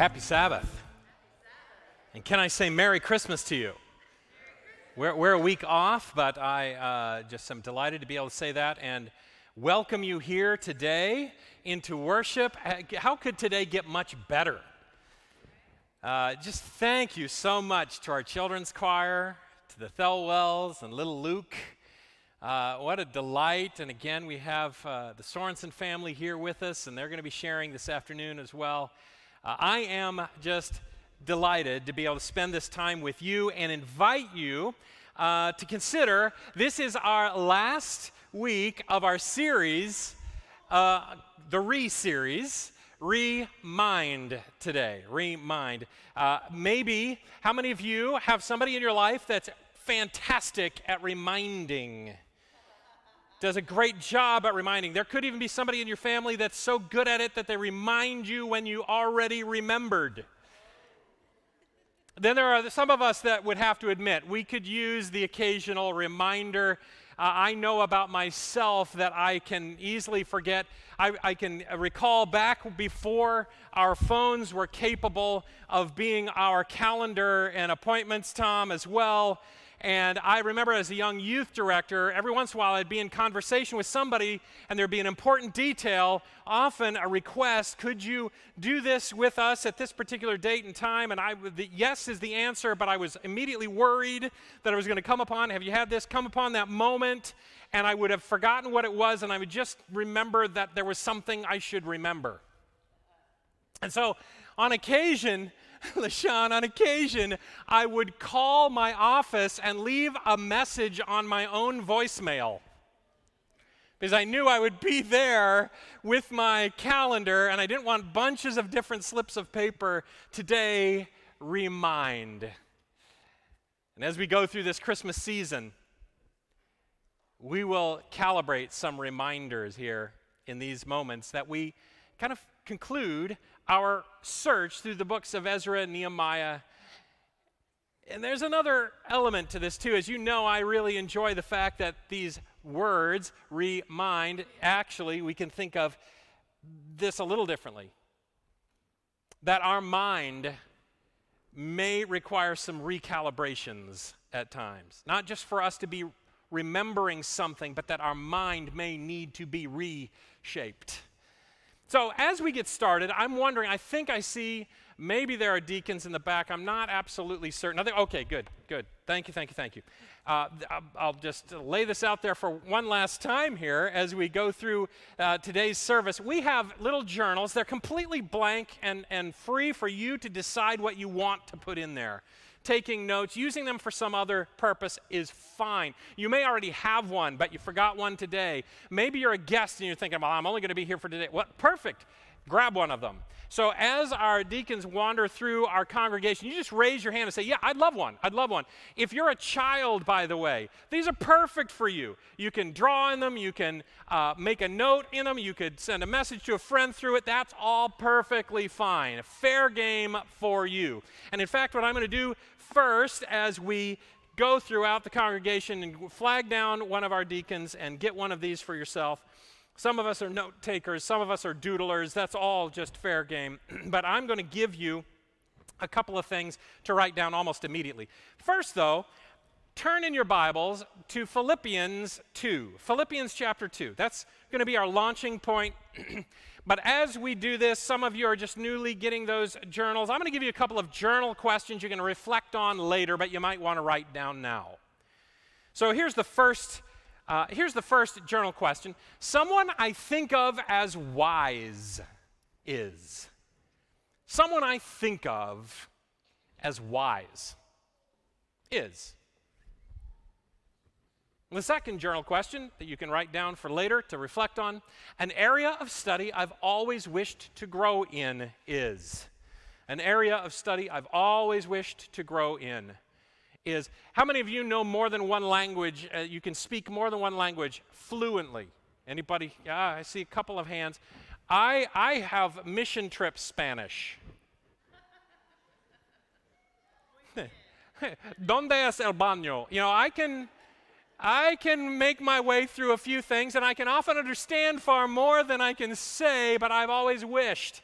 Happy Sabbath. And can I say Merry Christmas to you? We're a week off, but I just am delighted to be able to say that and welcome you here today into worship. How could today get much better? Just thank you so much to our children's choir, to the Thelwells and little Luke. What a delight. And again, we have the Sorensen family here with us, and they're going to be sharing this afternoon as well. I am just delighted to be able to spend this time with you and invite you to consider this is our last week of our series, the Re-series, Remind today, Remind. Maybe, how many of you have somebody in your life that's fantastic at reminding? Does a great job at reminding. There could even be somebody in your family that's so good at it that they remind you when you already remembered. Then there are some of us that would have to admit we could use the occasional reminder. I know about myself that I can easily forget. I can recall back before our phones were capable of being our calendar and appointments, Tom, as well. And I remember as a young youth director, every once in a while I'd be in conversation with somebody and there'd be an important detail, often a request, could you do this with us at this particular date and time? And yes is the answer, but I was immediately worried that I was going to come upon that moment, and I would have forgotten what it was, and I would just remember that there was something I should remember. And so on occasion, LaShawn, on occasion, I would call my office and leave a message on my own voicemail because I knew I would be there with my calendar, and I didn't want bunches of different slips of paper. Today, remind. And as we go through this Christmas season, we will calibrate some reminders here in these moments that we kind of conclude our search through the books of Ezra and Nehemiah. And there's another element to this too. As you know, I really enjoy the fact that these words, remind, actually we can think of this a little differently. That our mind may require some recalibrations at times. Not just for us to be remembering something, but that our mind may need to be reshaped. So as we get started, I'm wondering, I think I see, maybe there are deacons in the back. I'm not absolutely certain. Okay, good, good. Thank you, thank you, thank you. I'll just lay this out there for one last time here as we go through today's service. We have little journals. They're completely blank and free for you to decide what you want to put in there. Taking notes, using them for some other purpose is fine. You may already have one, but you forgot one today. Maybe you're a guest and you're thinking, well, I'm only going to be here for today. Well, perfect. Grab one of them. So as our deacons wander through our congregation, you just raise your hand and say, yeah, I'd love one. I'd love one. If you're a child, by the way, these are perfect for you. You can draw in them. You can make a note in them. You could send a message to a friend through it. That's all perfectly fine. A fair game for you. And in fact, what I'm going to do first as we go throughout the congregation and flag down one of our deacons and get one of these for yourself. Some of us are note takers, some of us are doodlers, that's all just fair game. But I'm going to give you a couple of things to write down almost immediately. First though, turn in your Bibles to Philippians 2, Philippians chapter 2. That's going to be our launching point. But as we do this, some of you are just newly getting those journals. I'm going to give you a couple of journal questions you're going to reflect on later, but you might want to write down now. So here's the first journal question. Someone I think of as wise is. Someone I think of as wise is. The second journal question that you can write down for later to reflect on, an area of study I've always wished to grow in is. An area of study I've always wished to grow in is. How many of you know more than one language? You can speak more than one language fluently. Anybody? Yeah, I see a couple of hands. I have mission trip Spanish. Donde es el baño? You know, I can make my way through a few things, and I can often understand far more than I can say, but I've always wished.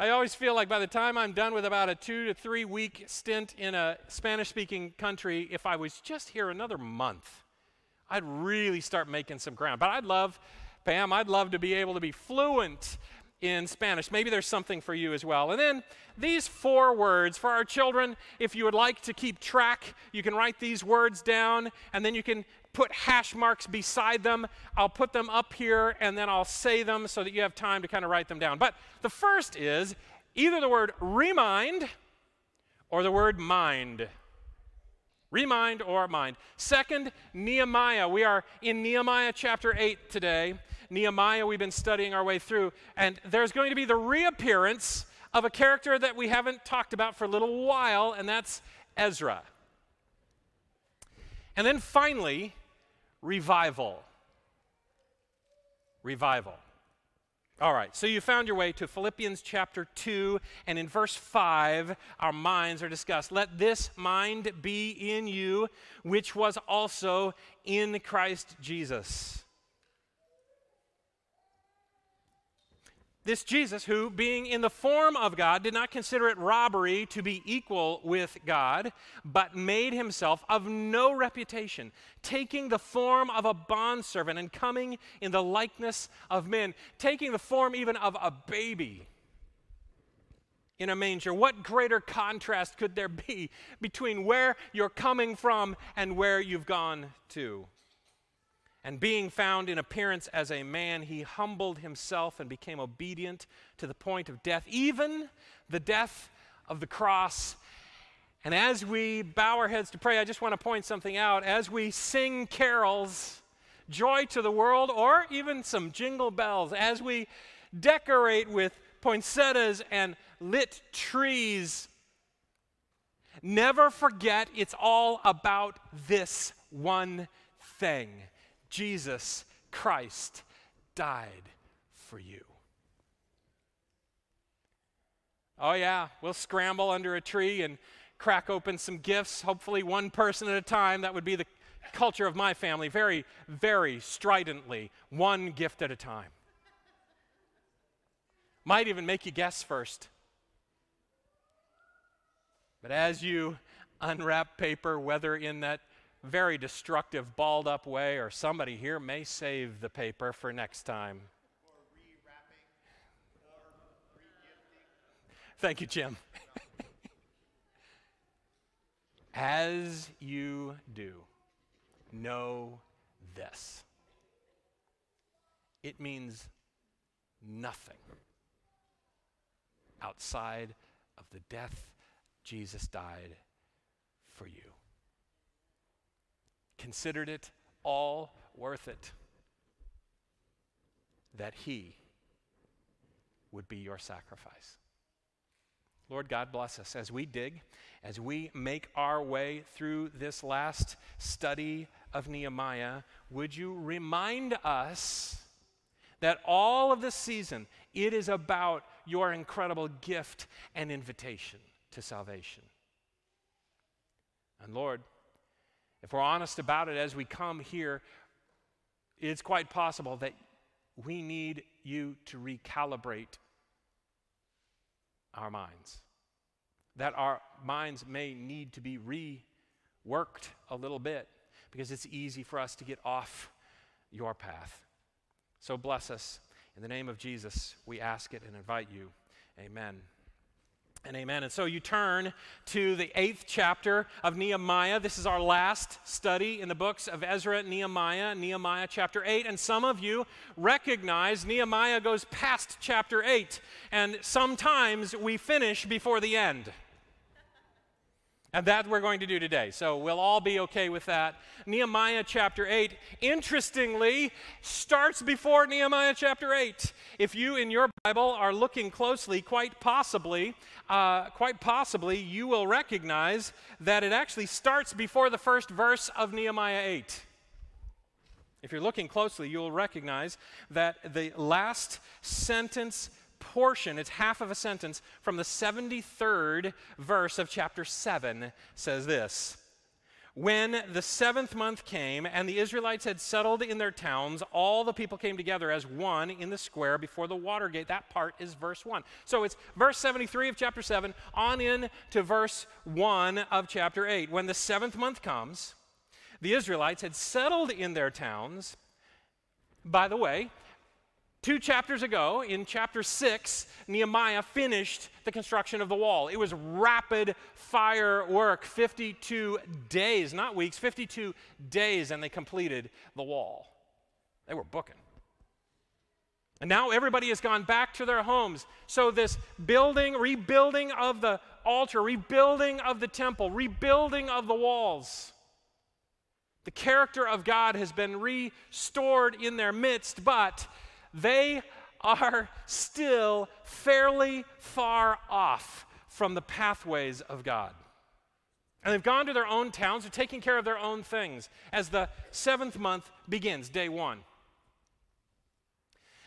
I always feel like by the time I'm done with about a 2 to 3 week stint in a Spanish-speaking country, if I was just here another month, I'd really start making some ground. But I'd love, Pam, I'd love to be able to be fluent in Spanish. Maybe there's something for you as well. And then these 4 words for our children, if you would like to keep track, you can write these words down, and then you can put hash marks beside them. I'll put them up here, and then I'll say them so that you have time to kind of write them down. But the first is either the word remind or the word mind. Remind or mind. Second, Nehemiah. We are in Nehemiah chapter 8 today. Nehemiah, we've been studying our way through, and there's going to be the reappearance of a character that we haven't talked about for a little while, and that's Ezra. And then finally, revival. Revival. All right, so you found your way to Philippians chapter 2, and in verse 5, our minds are discussed. Let this mind be in you, which was also in Christ Jesus. This Jesus, who, being in the form of God, did not consider it robbery to be equal with God, but made himself of no reputation, taking the form of a bondservant and coming in the likeness of men, taking the form even of a baby in a manger. What greater contrast could there be between where you're coming from and where you've gone to? And being found in appearance as a man, he humbled himself and became obedient to the point of death, even the death of the cross. And as we bow our heads to pray, I just want to point something out. As we sing carols, Joy to the World, or even some Jingle Bells, as we decorate with poinsettias and lit trees, never forget it's all about this one thing. Jesus Christ died for you. Oh yeah, we'll scramble under a tree and crack open some gifts, hopefully one person at a time. That would be the culture of my family, very, very stridently, one gift at a time. Might even make you guess first. But as you unwrap paper, whether in that very destructive, balled-up way, or somebody here may save the paper for next time. Or rewrapping, or re-gifting. Thank you, Jim. As you do, know this. It means nothing outside of the death Jesus died for you. Considered it all worth it that he would be your sacrifice. Lord God, bless us as we dig, as we make our way through this last study of Nehemiah. Would you remind us that all of this season, it is about your incredible gift and invitation to salvation. And Lord, if we're honest about it as we come here, it's quite possible that we need you to recalibrate our minds, that our minds may need to be reworked a little bit because it's easy for us to get off your path. So bless us. In the name of Jesus, we ask it and invite you. Amen. And amen. And so you turn to the 8th chapter of Nehemiah. This is our last study in the books of Ezra, Nehemiah, Nehemiah chapter 8. And some of you recognize Nehemiah goes past chapter 8. And sometimes we finish before the end. And that we're going to do today. So we'll all be okay with that. Nehemiah chapter 8, interestingly, starts before Nehemiah chapter 8. If you in your Bible are looking closely, quite possibly you will recognize that it actually starts before the first verse of Nehemiah 8. If you're looking closely, you'll recognize that the last sentence portion, it's half of a sentence, from the 73rd verse of chapter 7 says this: When the seventh month came and the Israelites had settled in their towns, all the people came together as one in the square before the water gate. That part is verse 1. So it's verse 73 of chapter 7 on in to verse 1 of chapter 8. When the seventh month comes, the Israelites had settled in their towns. By the way, 2 chapters ago, in chapter 6, Nehemiah finished the construction of the wall. It was rapid fire work, 52 days, not weeks, 52 days, and they completed the wall. They were booking. And now everybody has gone back to their homes. So this building, rebuilding of the altar, rebuilding of the temple, rebuilding of the walls. The character of God has been restored in their midst, but they are still fairly far off from the pathways of God. And they've gone to their own towns, they're taking care of their own things as the seventh month begins, day 1.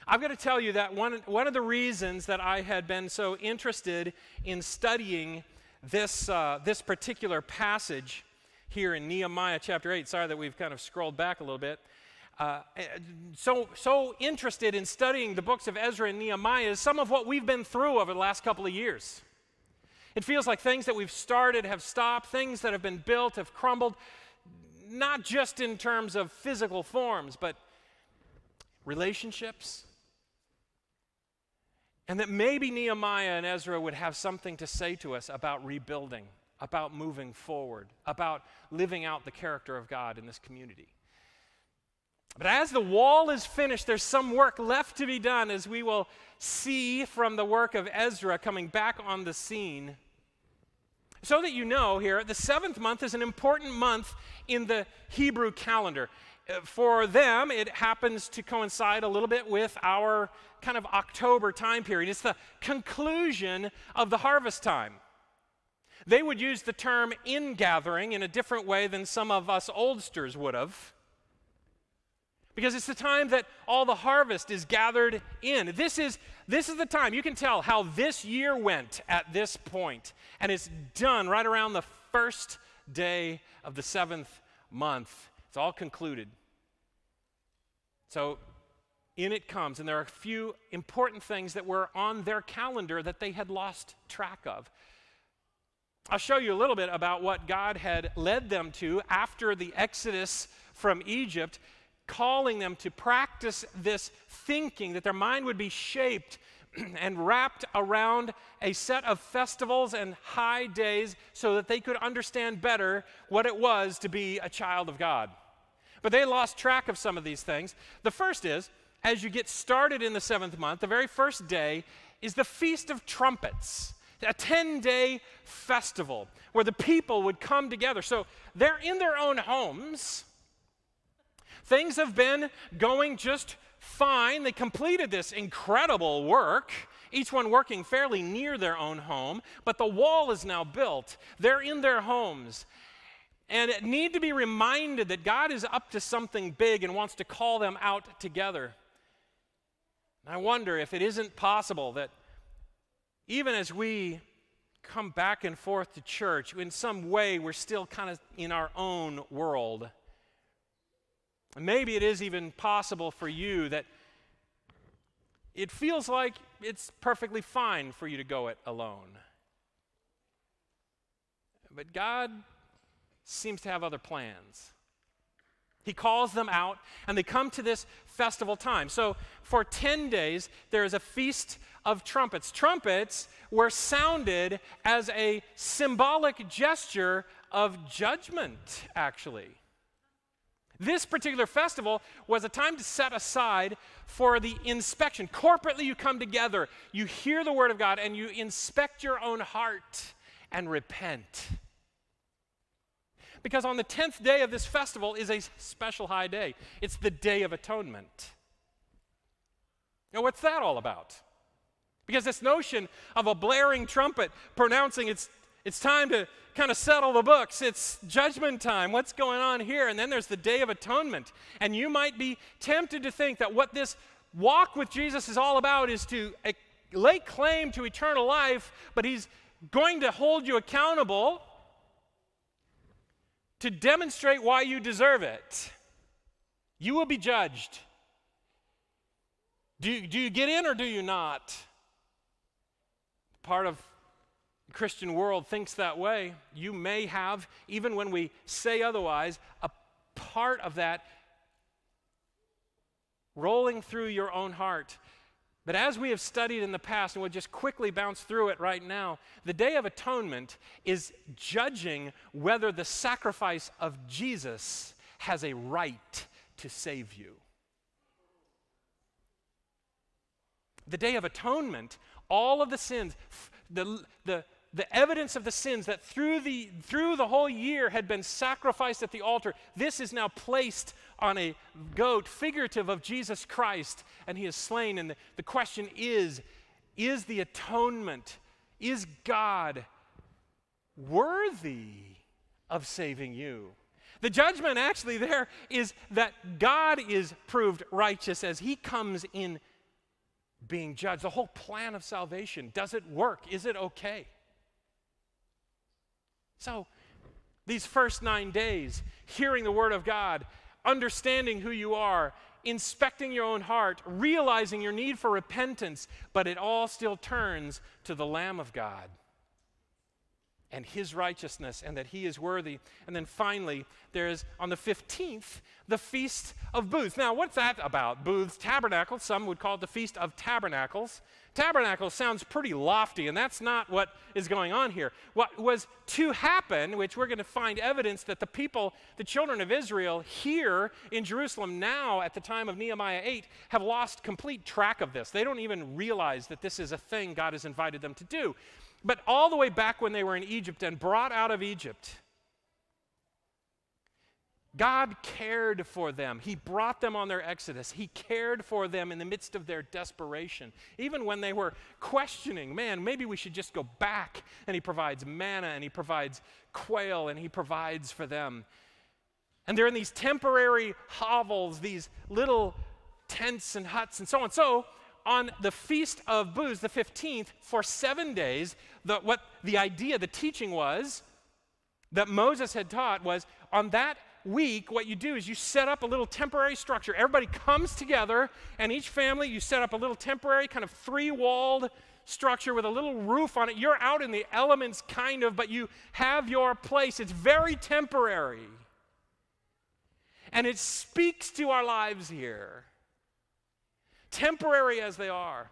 I've got to tell you that one of the reasons that I had been so interested in studying this particular passage here in Nehemiah chapter 8, sorry that we've kind of scrolled back a little bit, so interested in studying the books of Ezra and Nehemiah is some of what we've been through over the last couple of years. It feels like things that we've started have stopped, things that have been built have crumbled, not just in terms of physical forms, but relationships. And that maybe Nehemiah and Ezra would have something to say to us about rebuilding, about moving forward, about living out the character of God in this community. But as the wall is finished, there's some work left to be done, as we will see from the work of Ezra coming back on the scene. So that you know here, the seventh month is an important month in the Hebrew calendar. For them, it happens to coincide a little bit with our kind of October time period. It's the conclusion of the harvest time. They would use the term ingathering in a different way than some of us oldsters would have, because it's the time that all the harvest is gathered in. This is the time. You can tell how this year went at this point, and it's done right around the first day of the seventh month. It's all concluded. So in it comes, and there are a few important things that were on their calendar that they had lost track of. I'll show you a little bit about what God had led them to after the Exodus from Egypt, calling them to practice this thinking, that their mind would be shaped and wrapped around a set of festivals and high days so that they could understand better what it was to be a child of God. But they lost track of some of these things. The first is, as you get started in the seventh month, the very first day is the Feast of Trumpets, a 10-day festival where the people would come together. So they're in their own homes. Things have been going just fine. They completed this incredible work, each one working fairly near their own home, but the wall is now built. They're in their homes and need to be reminded that God is up to something big and wants to call them out together. And I wonder if it isn't possible that even as we come back and forth to church, in some way we're still kind of in our own world. Maybe it is even possible for you that it feels like it's perfectly fine for you to go it alone. But God seems to have other plans. He calls them out, and they come to this festival time. So for 10 days, there is a Feast of Trumpets. Trumpets were sounded as a symbolic gesture of judgment, actually. This particular festival was a time to set aside for the inspection. Corporately, you come together, you hear the word of God, and you inspect your own heart and repent. Because on the 10th day of this festival is a special high day. It's the Day of Atonement. Now, what's that all about? Because this notion of a blaring trumpet pronouncing it's time to kind of settle the books. It's judgment time. What's going on here? And then there's the Day of Atonement. And you might be tempted to think that what this walk with Jesus is all about is to lay claim to eternal life, but he's going to hold you accountable to demonstrate why you deserve it. You will be judged. Do you get in or do you not? Part of the Christian world thinks that way. You may have, even when we say otherwise, a part of that rolling through your own heart. But as we have studied in the past, and we'll just quickly bounce through it right now, the Day of Atonement is judging whether the sacrifice of Jesus has a right to save you. The Day of Atonement, all of the sins, the evidence of the sins that through the whole year had been sacrificed at the altar, this is now placed on a goat, figurative of Jesus Christ, and he is slain. And the question is the atonement, is God worthy of saving you? The judgment actually there is that God is proved righteous as he comes in being judged. The whole plan of salvation, does it work? Is it okay? So, these first 9 days, hearing the Word of God, understanding who you are, inspecting your own heart, realizing your need for repentance, but it all still turns to the Lamb of God and His righteousness and that He is worthy. And then finally, there is, on the 15th, the Feast of Booths. Now, what's that about? Booths, tabernacles, some would call it the Feast of Tabernacles. Tabernacles sounds pretty lofty, and that's not what is going on here. What was to happen, which we're going to find evidence that the people, the children of Israel here in Jerusalem now at the time of Nehemiah 8, have lost complete track of this. They don't even realize that this is a thing God has invited them to do. But all the way back when they were in Egypt and brought out of Egypt, God cared for them. He brought them on their exodus. He cared for them in the midst of their desperation. Even when they were questioning, man, maybe we should just go back. And he provides manna, and he provides quail, and he provides for them. And they're in these temporary hovels, these little tents and huts and so on. So on the Feast of Booths, the 15th, for 7 days, the teaching was, that Moses had taught was, on that week, what you do is you set up a little temporary structure. Everybody comes together, and each family, you set up a little temporary kind of three-walled structure with a little roof on it. You're out in the elements, kind of, but you have your place. It's very temporary. And it speaks to our lives here, temporary as they are.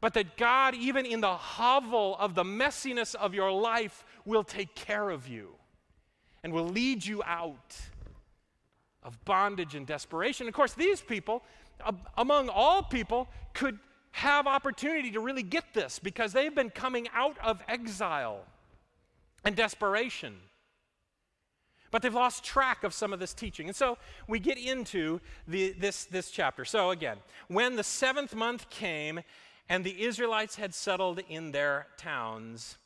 But that God, even in the hovel of the messiness of your life, will take care of you. And will lead you out of bondage and desperation. Of course, these people, among all people, could have opportunity to really get this because they've been coming out of exile and desperation. But they've lost track of some of this teaching. And so we get into this chapter. So again, when the 7th month came and the Israelites had settled in their towns,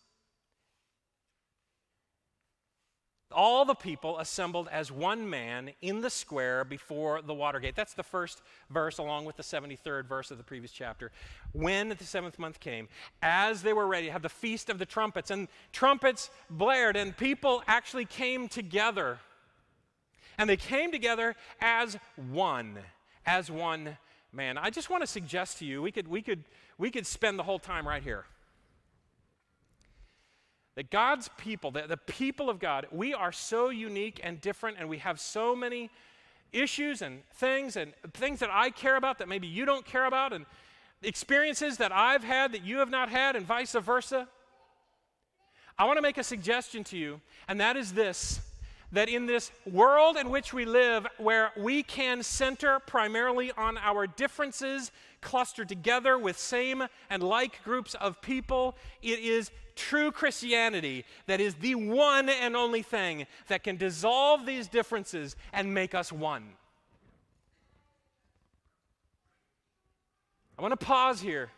all the people assembled as one man in the square before the water gate. That's the first verse along with the 73rd verse of the previous chapter. When the 7th month came, as they were ready, had the Feast of the Trumpets, and trumpets blared, and people actually came together. And they came together as one man. I just want to suggest to you, we could spend the whole time right here. That God's people, the people of God, we are so unique and different, and we have so many issues and things that I care about that maybe you don't care about, and experiences that I've had that you have not had, and vice versa. I want to make a suggestion to you, and that is this, that in this world in which we live, where we can center primarily on our differences, clustered together with same and like groups of people, it is true Christianity that is the one and only thing that can dissolve these differences and make us one. I want to pause here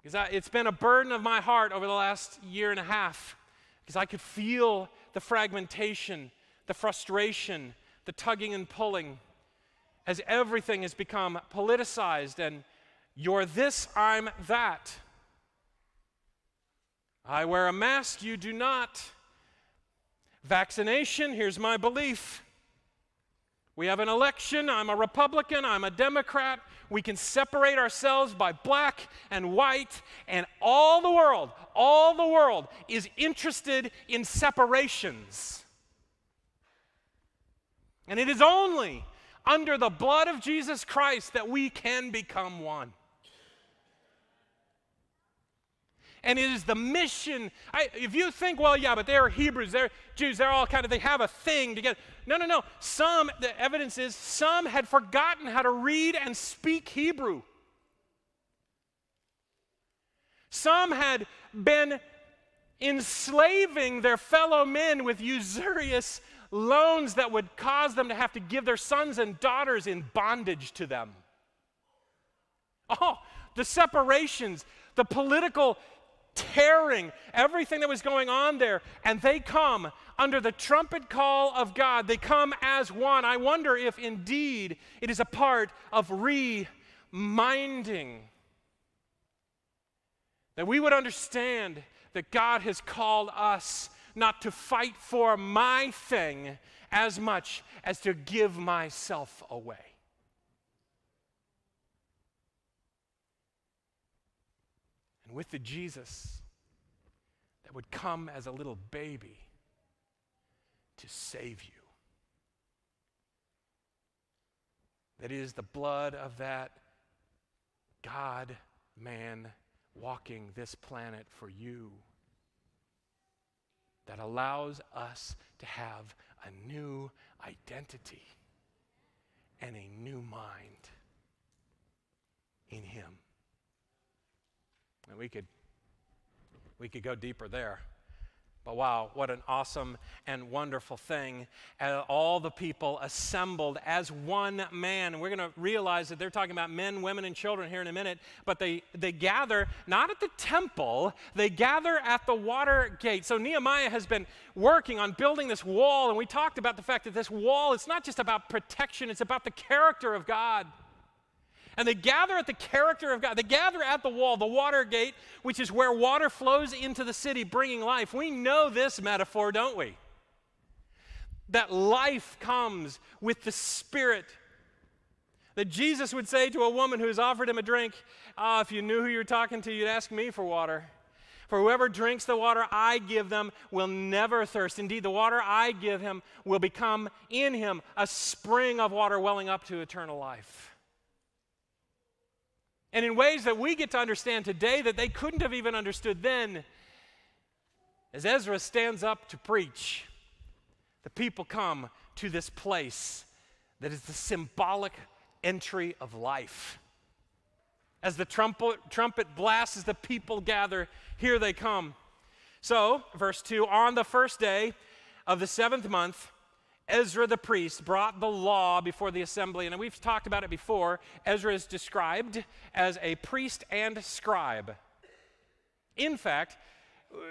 because it's been a burden of my heart over the last year and a half because I could feel the fragmentation, the frustration, the tugging and pulling as everything has become politicized and you're this, I'm that. I wear a mask, you do not. Vaccination, here's my belief. We have an election, I'm a Republican, I'm a Democrat. We can separate ourselves by black and white, and all the world is interested in separations. And it is only under the blood of Jesus Christ that we can become one. And it is the mission. If you think, well, yeah, but they're Hebrews, they're Jews, they're all kind of, they have a thing together. No, no, no. The evidence is some had forgotten how to read and speak Hebrew. Some had been enslaving their fellow men with usurious loans that would cause them to have to give their sons and daughters in bondage to them. Oh, the separations, the political tearing, everything that was going on there, and they come under the trumpet call of God. They come as one. I wonder if indeed it is a part of reminding that we would understand that God has called us not to fight for my thing as much as to give myself away. With the Jesus that would come as a little baby to save you. That is the blood of that God-man walking this planet for you that allows us to have a new identity and a new mind in Him. And we could go deeper there. But wow, what an awesome and wonderful thing. All the people assembled as one man. And we're going to realize that they're talking about men, women, and children here in a minute. But they gather not at the temple. They gather at the water gate. So Nehemiah has been working on building this wall. And we talked about the fact that this wall, it's not just about protection. It's about the character of God. And they gather at the character of God. They gather at the wall, the water gate, which is where water flows into the city, bringing life. We know this metaphor, don't we? That life comes with the Spirit. That Jesus would say to a woman who has offered him a drink, "Ah, if you knew who you were talking to, you'd ask me for water. For whoever drinks the water I give them will never thirst. Indeed, the water I give him will become in him a spring of water welling up to eternal life." And in ways that we get to understand today that they couldn't have even understood then, as Ezra stands up to preach, the people come to this place that is the symbolic entry of life. As the trumpet blasts, as the people gather, here they come. So, verse 2, on the first day of the seventh month, Ezra the priest brought the law before the assembly. And we've talked about it before. Ezra is described as a priest and scribe. In fact,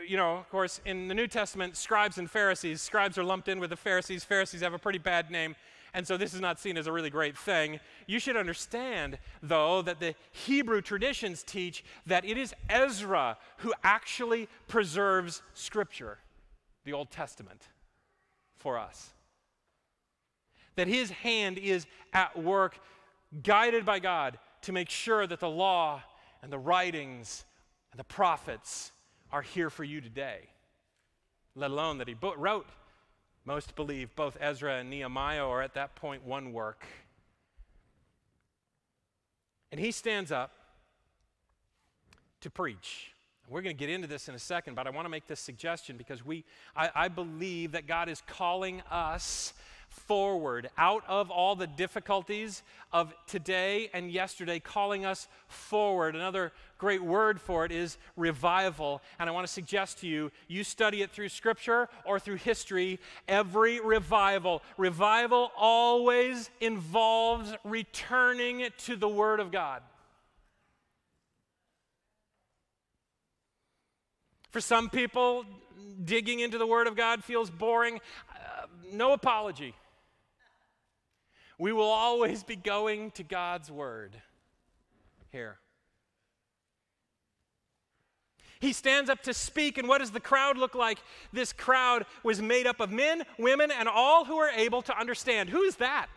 you know, of course, in the New Testament, scribes and Pharisees, scribes are lumped in with the Pharisees. Pharisees have a pretty bad name. And so this is not seen as a really great thing. You should understand, though, that the Hebrew traditions teach that it is Ezra who actually preserves Scripture, the Old Testament, for us. That his hand is at work, guided by God, to make sure that the law and the writings and the prophets are here for you today. Let alone that he wrote, most believe both Ezra and Nehemiah are at that point one work. And he stands up to preach. We're going to get into this in a second, but I want to make this suggestion because I believe that God is calling us forward, out of all the difficulties of today and yesterday, calling us forward. Another great word for it is revival. And I want to suggest to you, you study it through Scripture or through history, every revival always involves returning to the Word of God. For some people, digging into the Word of God feels boring. No apology. We will always be going to God's Word here. He stands up to speak, and what does the crowd look like? This crowd was made up of men, women, and all who are able to understand. Who is that?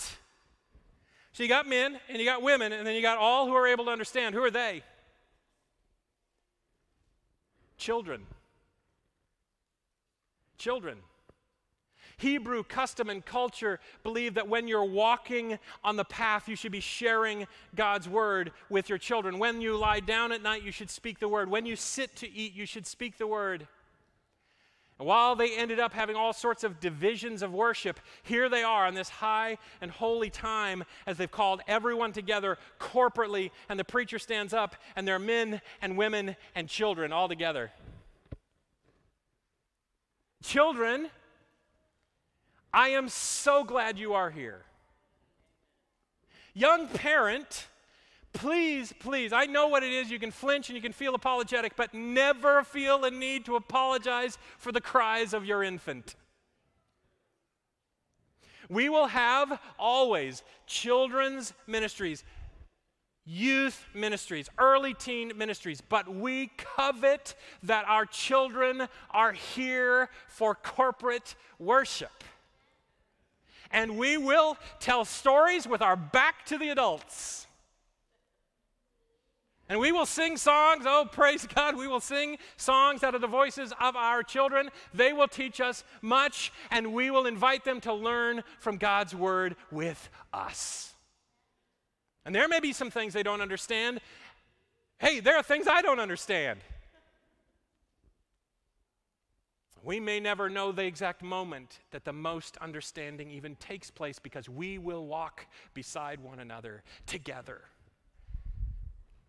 So you got men, and you got women, and then you got all who are able to understand. Who are they? Children. Children. Hebrew custom and culture believe that when you're walking on the path, you should be sharing God's word with your children. When you lie down at night, you should speak the word. When you sit to eat, you should speak the word. And while they ended up having all sorts of divisions of worship, here they are on this high and holy time as they've called everyone together corporately, and the preacher stands up, and there are men and women and children all together. Children, I am so glad you are here. Young parent, please, please, I know what it is. You can flinch and you can feel apologetic, but never feel a need to apologize for the cries of your infant. We will have always children's ministries, youth ministries, early teen ministries, but we covet that our children are here for corporate worship. And we will tell stories with our back to the adults. And we will sing songs. Oh, praise God, we will sing songs out of the voices of our children. They will teach us much, and we will invite them to learn from God's word with us. And there may be some things they don't understand. Hey, there are things I don't understand. We may never know the exact moment that the most understanding even takes place, because we will walk beside one another together.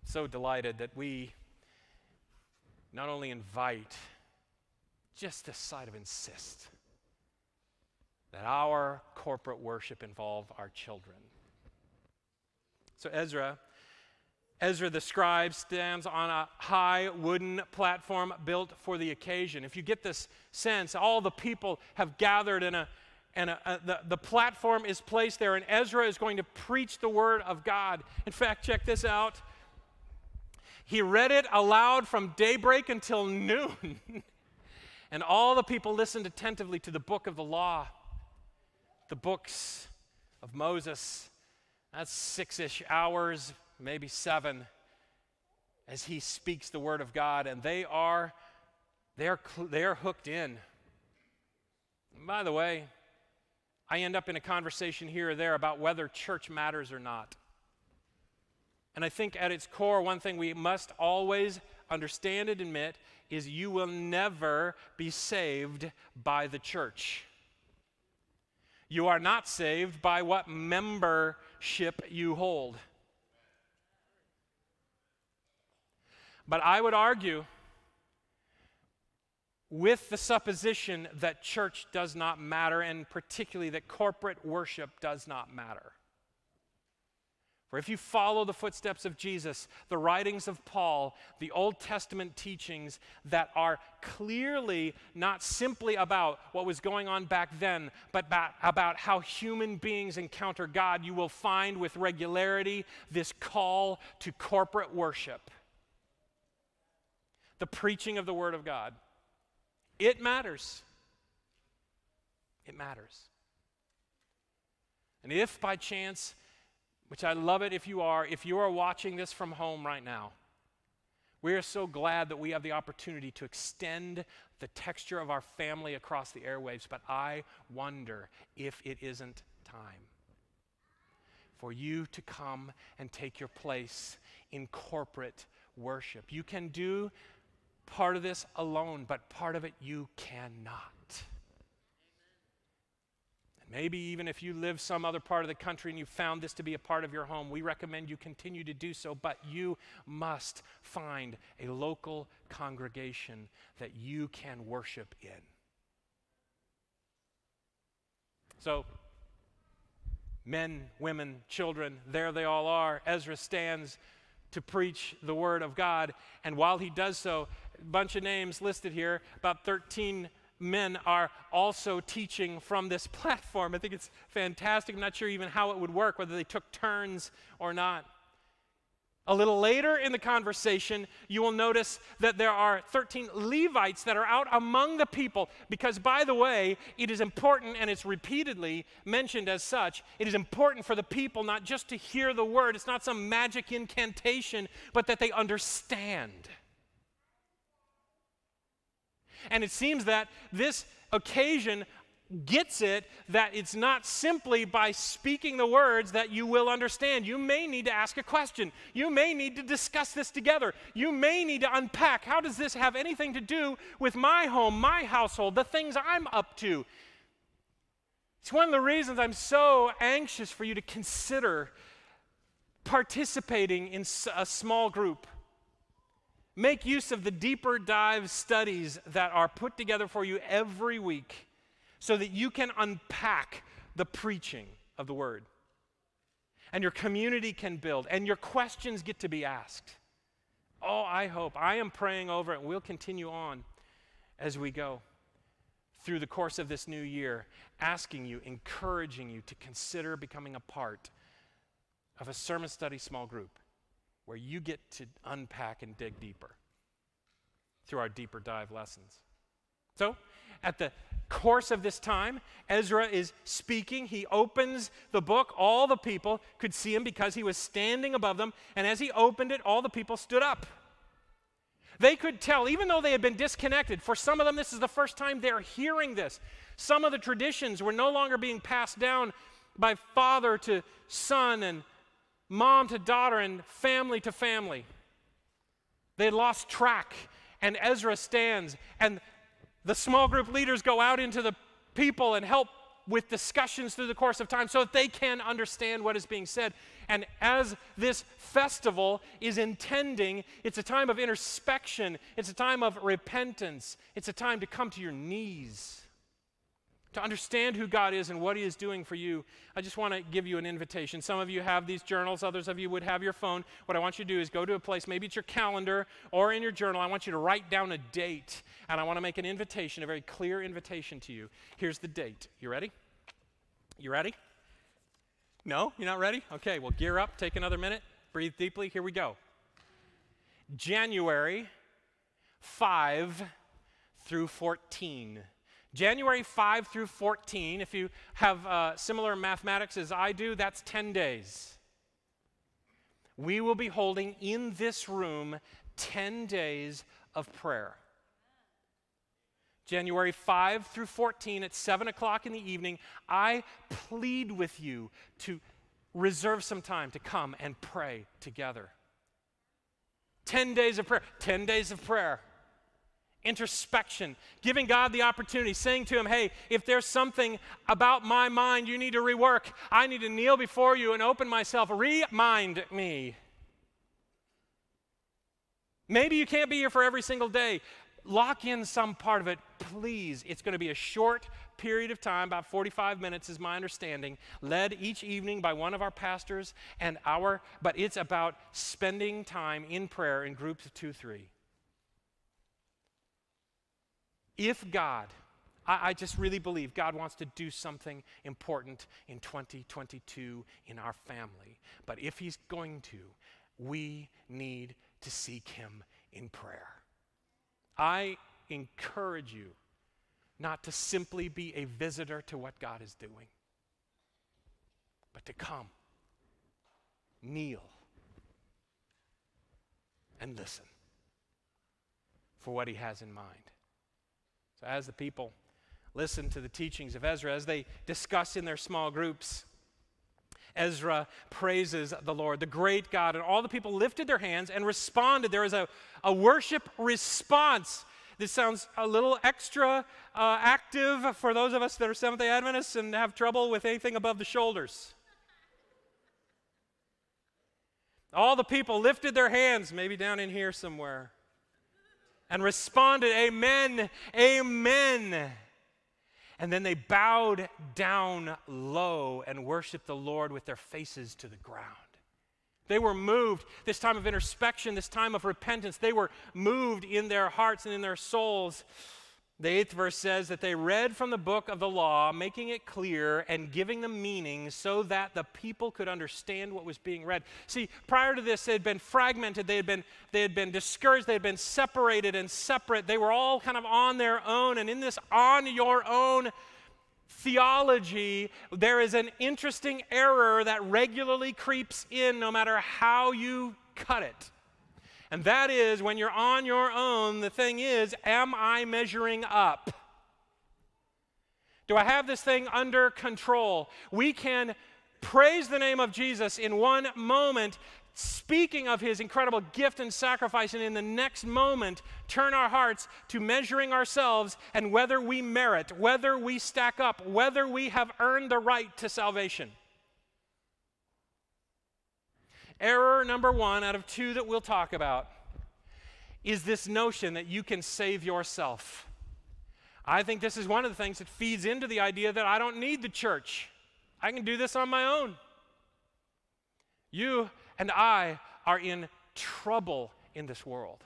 So delighted that we not only invite, just this side of insist, that our corporate worship involve our children. So Ezra the scribe stands on a high wooden platform built for the occasion. If you get this sense, all the people have gathered and the platform is placed there, and Ezra is going to preach the word of God. In fact, check this out. He read it aloud from daybreak until noon, and all the people listened attentively to the book of the law, the books of Moses. That's 6-ish hours. Maybe 7, as he speaks the word of God, and they are hooked in. And by the way, I end up in a conversation here or there about whether church matters or not. And I think at its core, one thing we must always understand and admit is you will never be saved by the church. You are not saved by what membership you hold. But I would argue with the supposition that church does not matter, and particularly that corporate worship does not matter. For if you follow the footsteps of Jesus, the writings of Paul, the Old Testament teachings that are clearly not simply about what was going on back then, but about how human beings encounter God, you will find with regularity this call to corporate worship. The preaching of the word of God. It matters. It matters. And if by chance, which I love it if you are watching this from home right now, we are so glad that we have the opportunity to extend the texture of our family across the airwaves, but I wonder if it isn't time for you to come and take your place in corporate worship. You can do part of this alone, but part of it you cannot. And maybe even if you live some other part of the country and you found this to be a part of your home, we recommend you continue to do so, but you must find a local congregation that you can worship in. So, men, women, children, there they all are. Ezra stands to preach the word of God, and while he does so, a bunch of names listed here, about 13 men are also teaching from this platform. I think it's fantastic. I'm not sure even how it would work, whether they took turns or not. A little later in the conversation, you will notice that there are 13 Levites that are out among the people because, by the way, it is important, and it's repeatedly mentioned as such, it is important for the people not just to hear the word, it's not some magic incantation, but that they understand. And it seems that this occasion gets it that it's not simply by speaking the words that you will understand. You may need to ask a question. You may need to discuss this together. You may need to unpack, how does this have anything to do with my home, my household, the things I'm up to? It's one of the reasons I'm so anxious for you to consider participating in a small group. Make use of the deeper dive studies that are put together for you every week, so that you can unpack the preaching of the word. And your community can build, and your questions get to be asked. Oh, I hope. I am praying over it, and we'll continue on as we go through the course of this new year, asking you, encouraging you to consider becoming a part of a sermon study small group where you get to unpack and dig deeper through our deeper dive lessons. So, at the course of this time, Ezra is speaking. He opens the book. All the people could see him because he was standing above them. And as he opened it, all the people stood up. They could tell, even though they had been disconnected, for some of them this is the first time they're hearing this. Some of the traditions were no longer being passed down by father to son and mom to daughter and family to family. They had lost track, and Ezra stands, and the small group leaders go out into the people and help with discussions through the course of time so that they can understand what is being said. And as this festival is intending, it's a time of introspection. It's a time of repentance. It's a time to come to your knees, to understand who God is and what he is doing for you. I just want to give you an invitation. Some of you have these journals. Others of you would have your phone. What I want you to do is go to a place, maybe it's your calendar or in your journal. I want you to write down a date, and I want to make an invitation, a very clear invitation to you. Here's the date. You ready? You ready? No? You're not ready? Okay, well, gear up. Take another minute. Breathe deeply. Here we go. January 5 through 14. January 5 through 14, if you have similar mathematics as I do, that's 10 days. We will be holding in this room 10 days of prayer. January 5 through 14 at 7 o'clock in the evening, I plead with you to reserve some time to come and pray together. 10 days of prayer, 10 days of prayer. Introspection, giving God the opportunity, saying to him, hey, if there's something about my mind you need to rework, I need to kneel before you and open myself. Remind me. Maybe you can't be here for every single day. Lock in some part of it, please. It's going to be a short period of time, about 45 minutes is my understanding, led each evening by one of our pastors and but it's about spending time in prayer in groups of 2, 3. If God, I just really believe God wants to do something important in 2022 in our family. But if he's going to, we need to seek him in prayer. I encourage you not to simply be a visitor to what God is doing, but to come, kneel, and listen for what he has in mind. So as the people listen to the teachings of Ezra, as they discuss in their small groups, Ezra praises the Lord, the great God, and all the people lifted their hands and responded. There is a worship response. This sounds a little extra active for those of us that are Seventh-day Adventists and have trouble with anything above the shoulders. All the people lifted their hands, maybe down in here somewhere, and responded, amen, amen. And then they bowed down low and worshiped the Lord with their faces to the ground. They were moved, this time of introspection, this time of repentance. They were moved in their hearts and in their souls The 8th verse says that they read from the book of the law, making it clear and giving them meaning so that the people could understand what was being read. See, prior to this, they had been fragmented, they had been discouraged, they had been separated and separate. They were all kind of on their own, and in this on your own theology, there is an interesting error that regularly creeps in no matter how you cut it. And that is, when you're on your own, the thing is, am I measuring up? Do I have this thing under control? We can praise the name of Jesus in one moment, speaking of his incredible gift and sacrifice, and in the next moment, turn our hearts to measuring ourselves and whether we merit, whether we stack up, whether we have earned the right to salvation. Error number one out of two that we'll talk about is this notion that you can save yourself. I think this is one of the things that feeds into the idea that I don't need the church. I can do this on my own. You and I are in trouble in this world.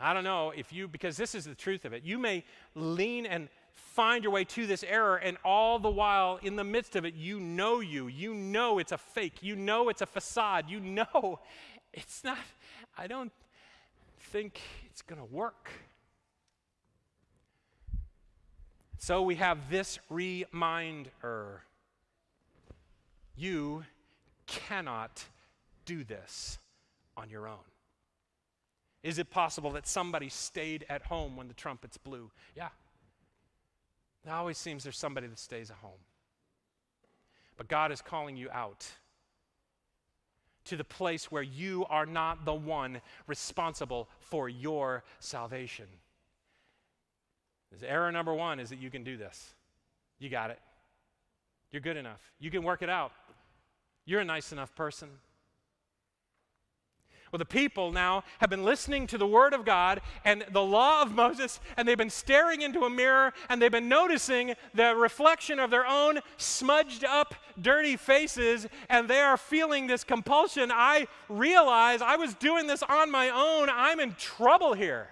I don't know if you, because this is the truth of it, you may lean and find your way to this error, and all the while in the midst of it, you know it's a fake, you know it's a facade, you know it's not, I don't think it's going to work. So we have this reminder. You cannot do this on your own. Is it possible that somebody stayed at home when the trumpets blew? Yeah. It always seems there's somebody that stays at home. But God is calling you out to the place where you are not the one responsible for your salvation. This error number one is that you can do this. You got it. You're good enough. You can work it out. You're a nice enough person. Well, the people now have been listening to the word of God and the law of Moses, and they've been staring into a mirror, and they've been noticing the reflection of their own smudged up, dirty faces, and they are feeling this compulsion. I realize I was doing this on my own. I'm in trouble here.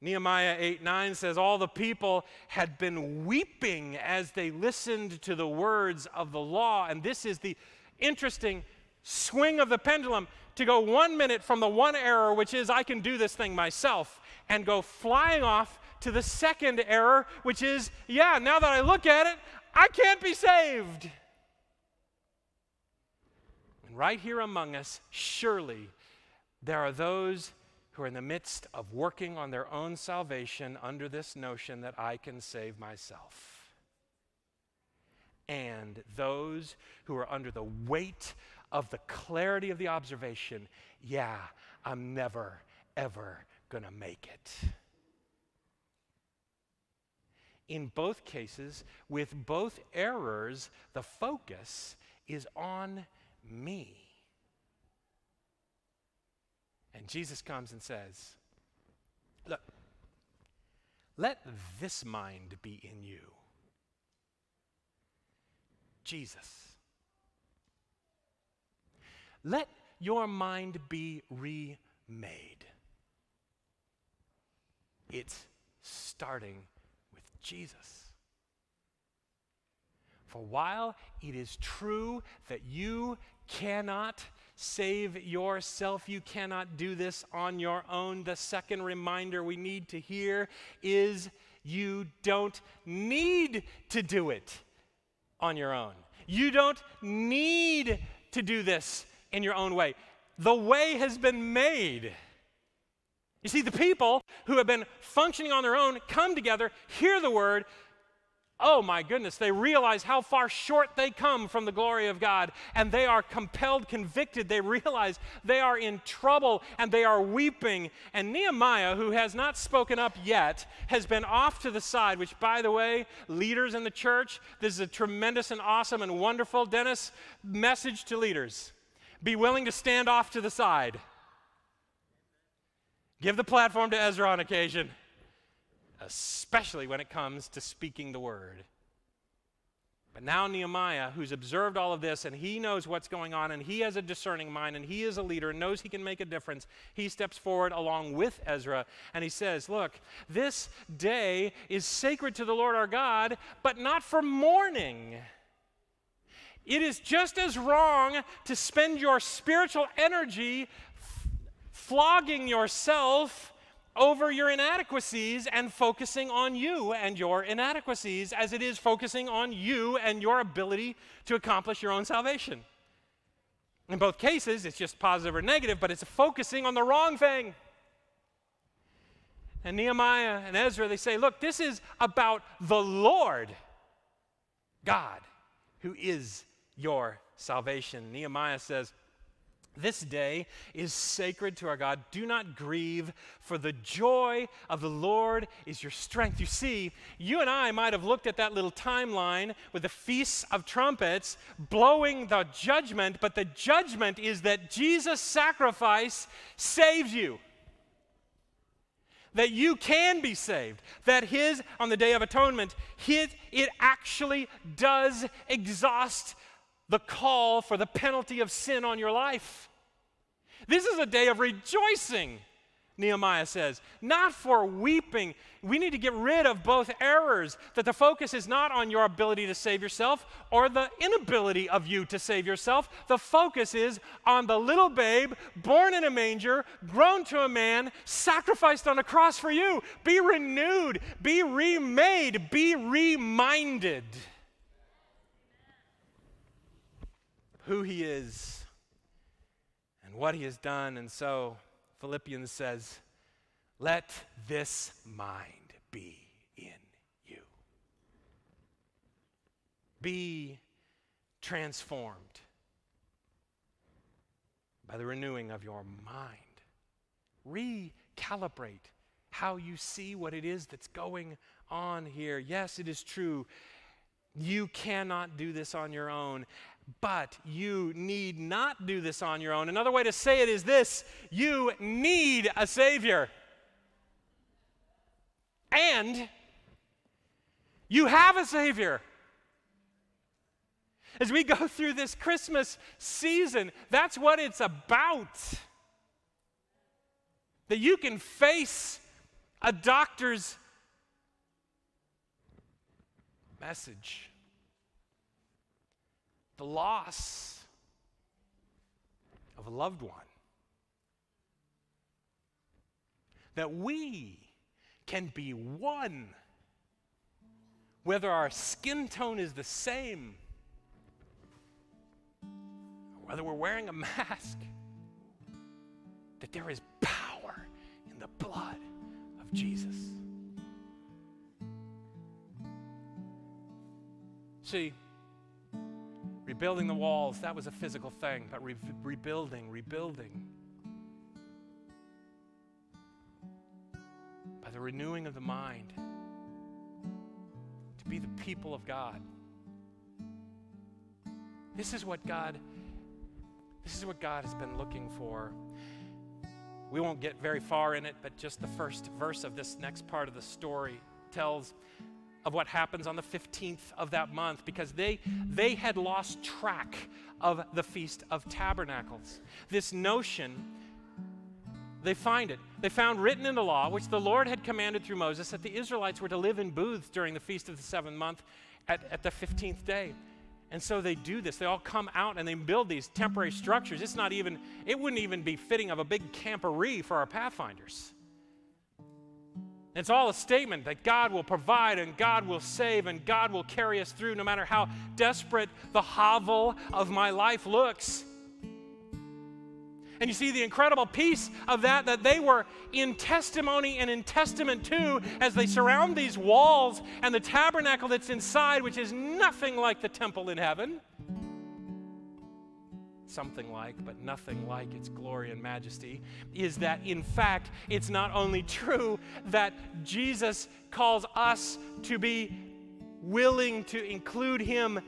Nehemiah 8:9 says, all the people had been weeping as they listened to the words of the law, and this is the interesting swing of the pendulum to go 1 minute from the one error, which is I can do this thing myself, and go flying off to the second error, which is, yeah, now that I look at it, I can't be saved. And right here among us, surely there are those who are in the midst of working on their own salvation under this notion that I can save myself. And those who are under the weight of the clarity of the observation, yeah, I'm never, ever gonna make it. In both cases, with both errors, the focus is on me. And Jesus comes and says, look, let this mind be in you. Jesus. Let your mind be remade. It's starting with Jesus. For while it is true that you cannot save yourself, you cannot do this on your own, the second reminder we need to hear is you don't need to do it on your own. You don't need to do this in your own way. The way has been made. You see, the people who have been functioning on their own come together, hear the word. Oh my goodness, they realize how far short they come from the glory of God, and they are compelled, convicted. They realize they are in trouble, and they are weeping. And Nehemiah, who has not spoken up yet, has been off to the side, which, by the way, leaders in the church, this is a tremendous and awesome and wonderful, Dennis, message to leaders. Be willing to stand off to the side. Give the platform to Ezra on occasion, especially when it comes to speaking the word. But now Nehemiah, who's observed all of this, and he knows what's going on, and he has a discerning mind, and he is a leader and knows he can make a difference, he steps forward along with Ezra, and he says, look, this day is sacred to the Lord our God, but not for mourning. It is just as wrong to spend your spiritual energy flogging yourself over your inadequacies and focusing on you and your inadequacies as it is focusing on you and your ability to accomplish your own salvation. In both cases, it's just positive or negative, but it's focusing on the wrong thing. And Nehemiah and Ezra, they say, look, this is about the Lord God, who is your salvation. Nehemiah says, this day is sacred to our God. Do not grieve, for the joy of the Lord is your strength. You see, you and I might have looked at that little timeline with the feasts of trumpets blowing the judgment, but the judgment is that Jesus' sacrifice saves you, that you can be saved, that his, on the Day of Atonement, it actually does exhaust the call for the penalty of sin on your life. This is a day of rejoicing, Nehemiah says, not for weeping. We need to get rid of both errors, that the focus is not on your ability to save yourself or the inability of you to save yourself. The focus is on the little babe born in a manger, grown to a man, sacrificed on a cross for you. Be renewed, be remade, be reminded who he is and what he has done. And so Philippians says, let this mind be in you. Be transformed by the renewing of your mind. Recalibrate how you see what it is that's going on here. Yes, it is true. You cannot do this on your own. But you need not do this on your own. Another way to say it is this: you need a Savior. And you have a Savior. As we go through this Christmas season, that's what it's about. That you can face a doctor's message, the loss of a loved one, that we can be one, whether our skin tone is the same, or whether we're wearing a mask, that there is power in the blood of Jesus. See, rebuilding the walls, that was a physical thing, but rebuilding. By the renewing of the mind, to be the people of God. This is what God has been looking for. We won't get very far in it, but just the first verse of this next part of the story tells of what happens on the 15th of that month, because they had lost track of the Feast of Tabernacles. This notion, they find it. They found written in the law, which the Lord had commanded through Moses, that the Israelites were to live in booths during the Feast of the Seventh Month at the 15th day. And so they do this. They all come out and they build these temporary structures. It wouldn't even be fitting of a big camperee for our Pathfinders. It's all a statement that God will provide and God will save and God will carry us through no matter how desperate the hovel of my life looks. And you see the incredible piece of that they were in testimony and in testament to as they surround these walls and the tabernacle that's inside, which is nothing like the temple in heaven. Something like, but nothing like its glory and majesty, is that in fact it's not only true that Jesus calls us to be willing to include him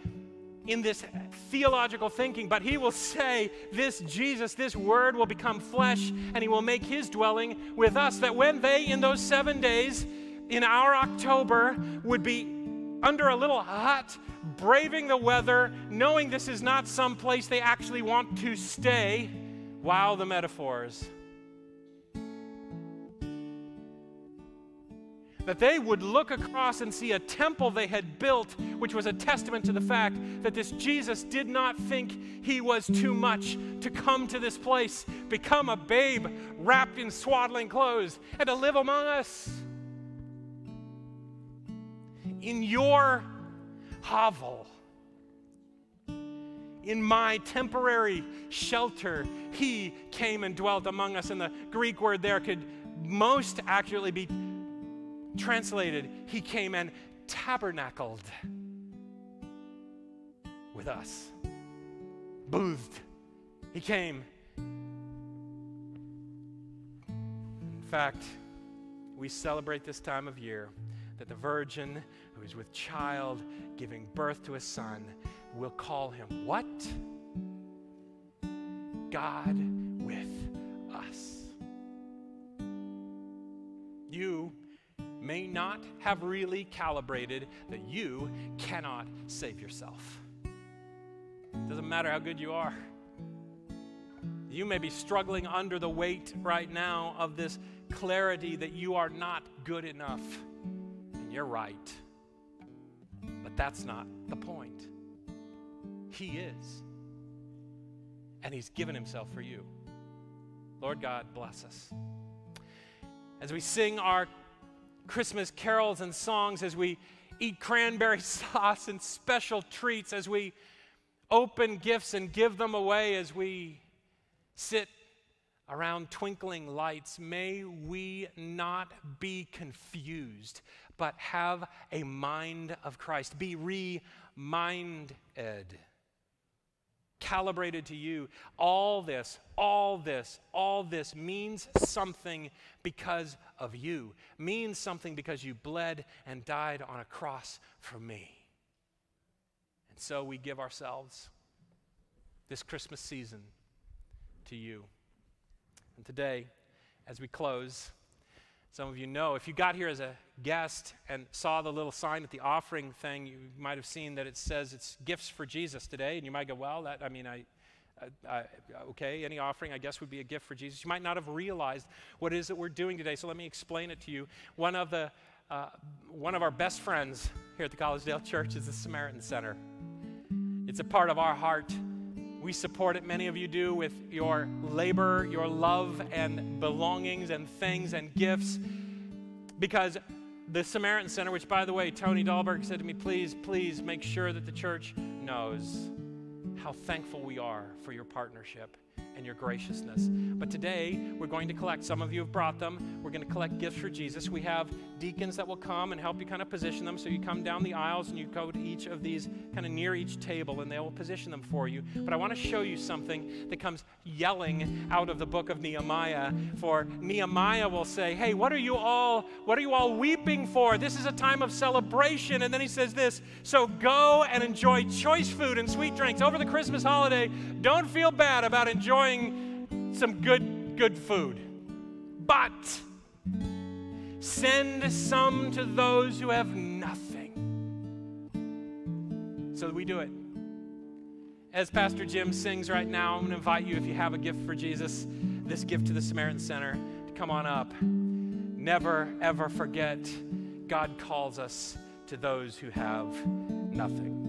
in this theological thinking, but he will say, this Jesus, this word will become flesh and he will make his dwelling with us, that when they in those 7 days in our October would be under a little hut, braving the weather, knowing this is not some place they actually want to stay. Wow, the metaphors. That they would look across and see a temple they had built, which was a testament to the fact that this Jesus did not think he was too much to come to this place, become a babe wrapped in swaddling clothes, and to live among us. In your hovel, in my temporary shelter, he came and dwelt among us. And the Greek word there could most accurately be translated, he came and tabernacled with us. Boothed. He came. In fact, we celebrate this time of year that the virgin who is with child giving birth to a son will call him what? God with us. You may not have really calibrated that you cannot save yourself. It doesn't matter how good you are. You may be struggling under the weight right now of this clarity that you are not good enough. And you're right. But that's not the point. He is. And he's given himself for you. Lord God, bless us. As we sing our Christmas carols and songs, as we eat cranberry sauce and special treats, as we open gifts and give them away, as we sit around twinkling lights, may we not be confused, but have a mind of Christ. Be reminded, calibrated to you. All this means something because of you. Means something because you bled and died on a cross for me. And so we give ourselves this Christmas season to you. And today, as we close, some of you know, if you got here as a guest and saw the little sign at the offering thing, you might have seen that it says it's gifts for Jesus today. And you might go, well, that, I mean, okay, any offering, I guess, would be a gift for Jesus. You might not have realized what it is that we're doing today, so let me explain it to you. One of our best friends here at the Collegedale Church is the Samaritan Center. It's a part of our heart. We support it, many of you do, with your labor, your love, and belongings, and things, and gifts, because the Samaritan Center, which, by the way, Tony Dahlberg said to me, please make sure that the church knows how thankful we are for your partnership and your graciousness. But today, we're going to collect. Some of you have brought them. We're going to collect gifts for Jesus. We have deacons that will come and help you kind of position them. So you come down the aisles and you go to each of these, kind of near each table, and they will position them for you. But I want to show you something that comes yelling out of the book of Nehemiah. For Nehemiah will say, hey, what are you all weeping for? This is a time of celebration. And then he says this, so go and enjoy choice food and sweet drinks over the Christmas holiday. Don't feel bad about enjoying some good food, but send some to those who have nothing. So we do it. As Pastor Jim sings right now, I'm going to invite you, if you have a gift for Jesus, this gift to the Samaritan Center, to come on up. Never, ever forget, God calls us to those who have nothing.